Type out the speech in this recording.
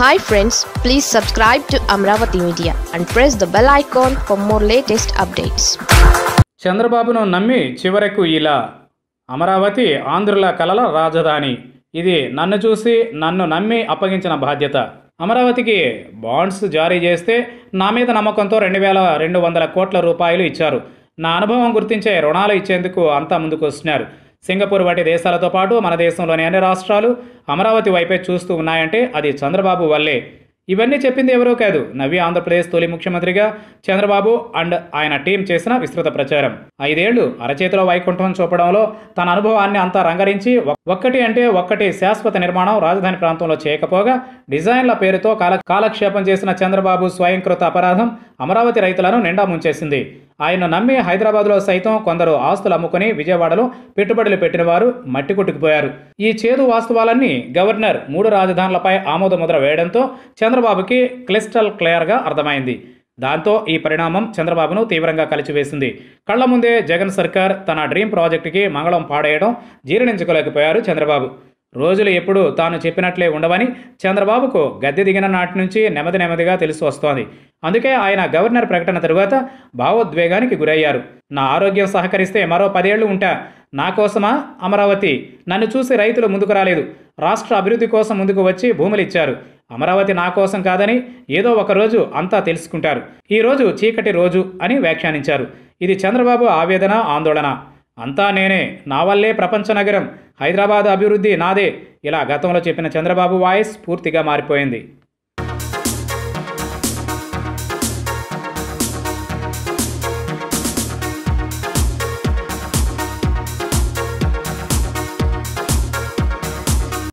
Hi friends, please subscribe to Amaravati Media and press the bell icon for more latest updates. Chandrababu nammi chivareku ila Amaravati Andhrula kalala rajadhani idi nannu chusi nannu nammi appaginchina badhyata Amaravati bonds jari cheste na meeda namakanto 2200 కోట్ల రూపాయలు ఇచ్చారు నా అనుభవం గుర్తించే రుణాలు ఇచ్చేందుకు అంతా ముందుకు వస్తున్నారు సింగపూర్ వంటి దేశాలతో పాటు మన దేశంలోని అన్ని రాష్ట్రాలు అమరావతి వైపే చూస్తూ ఉన్నాయంటే అది చంద్రబాబు వల్లే ఇవన్నీ చెప్పింది ఎవరో కాదు నవ్య ఆంధ్రప్రదేశ్ తొలి ముఖ్యమంత్రిగా చంద్రబాబు అండ్ ఆయన టీం చేసిన విస్తృత ప్రచారం 5 ఏళ్లు అరచేతిలో వైకుంఠం చూపడంలో తన అనుభవాన్ని అంతా రంగరించి ఒక్కటి అంటే ఒక్కటి శాశ్వత నిర్మాణం రాజధాని ప్రాంతంలో చేయకపోగా డిజైన్ల పేరుతో కాలక్షేపం చేసిన చంద్రబాబు స్వయంకృత అపరాధం అమరావతి రైతులను నిండా ముంచేసింది ఆయన నమ్మి హైదరాబాద్లో సైతం కొందరు ఆస్తులు అమ్ముకుని విజయవాడలో పెట్టుబడులు పెట్టినవారు మట్టి కొట్టుకుపోయారు ఈ చేదు వాస్తవాలన్నీ గవర్నర్ 3 రాజధానులపై ఆమోదముద్ర వేయడంతో చంద్రబాబుకి క్లిస్టల్ క్లియర్గా అర్థమైంది దాంతో ఈ పరిణామం చంద్రబాబును తీవ్రంగా కలిచివేసింది కళ్ళ ముందే జగన్ సర్కార్ తన డ్రీమ్ ప్రాజెక్టుకి మంగళం పాడేయడం జీర్ణించుకోలేకపోయారు చంద్రబాబు రోజులు ఎప్పుడు తాను చెప్పినట్లే ఉండవని చంద్రబాబుకు గద్దె దిగిన నాటి నుంచి నెమ్మది నెమ్మదిగా తెలిసి వస్తోంది అందుకే ఆయన గవర్నర్ ప్రకటన తరువాత భావోద్వేగానికి గురయ్యారు నా ఆరోగ్యం సహకరిస్తే మరో 10 ఏళ్లు ఉంటా నా కోసమా అమరావతి నన్ను చూసి రైతులు ముందుకు రాలేదు రాష్ట్ర అభివృద్ధి కోసం ముందుకు వచ్చి భూములు ఇచ్చారు అమరావతి నా కోసం కాదని ఏదో ఒక రోజు అంతా తెలుసుకుంటారు ఈ రోజు చీకటి రోజు అని వ్యాఖ్యానించారు ఇది చంద్రబాబు ఆవేదన ఆందోళన అంతా నేనే నా వల్లే ప్రపంచ నగరం హైదరాబాద్ అభివృద్ధి నాదే ఇలా గతంలో చెప్పిన చంద్రబాబు వాయిస్ పూర్తిగా మారిపోయింది